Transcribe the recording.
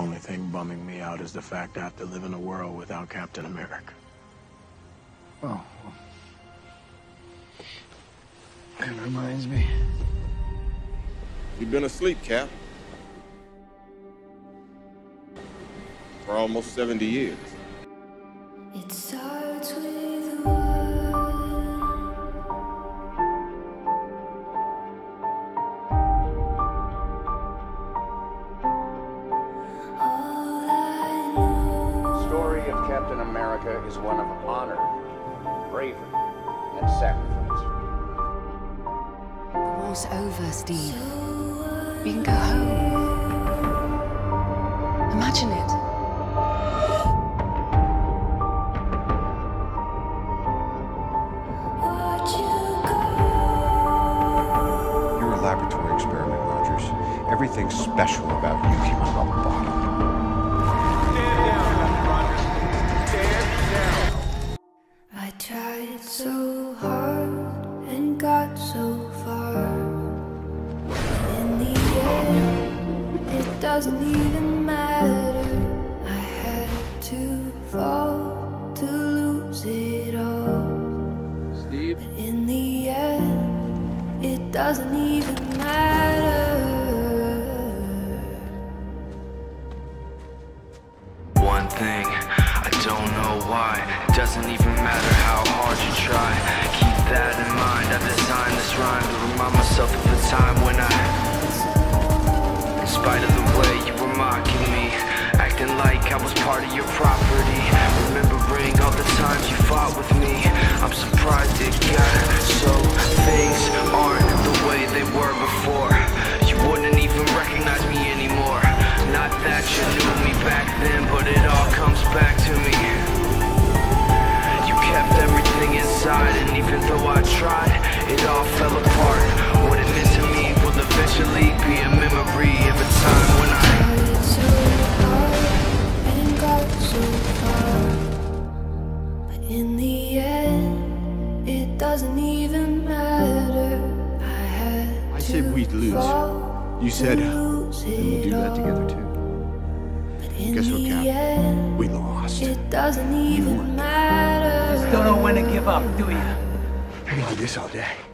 Only thing bumming me out is the fact I have to live in a world without Captain America. Oh. It reminds me. You've been asleep, Cap. For almost 70 years. It starts with one. The story of Captain America is one of honor, bravery, and sacrifice. The war's over, Steve. We can go home. Imagine it. Laboratory experiment, Rogers. Everything special about you came out of the bottom. Stand down, Rogers. Stand down. I tried so hard and got so far. In the end, it doesn't even matter. I had to fall to lose it all. Steve? But in the end, it doesn't even matter. One thing, I don't know why. It doesn't even matter how hard you try. Keep that in mind. I designed this rhyme to remind myself of the time when in spite of the way you were mocking me, acting like I was part of your property, remembering all the times you fought with me. I'm surprised it got so things aren't the way they were before. You wouldn't even recognize me anymore. Not that you knew me back then, but it all comes back to me. You kept everything inside, and even though I tried, it all fell apart. What it meant to me will eventually be a memory of a time when I tried so hard and got so far. But in the end, it doesn't even matter. I said we'd lose. You said we'd do that together too. Guess what, Cap? We lost. It doesn't even matter. You still don't want to give up, do you? I can do this all day.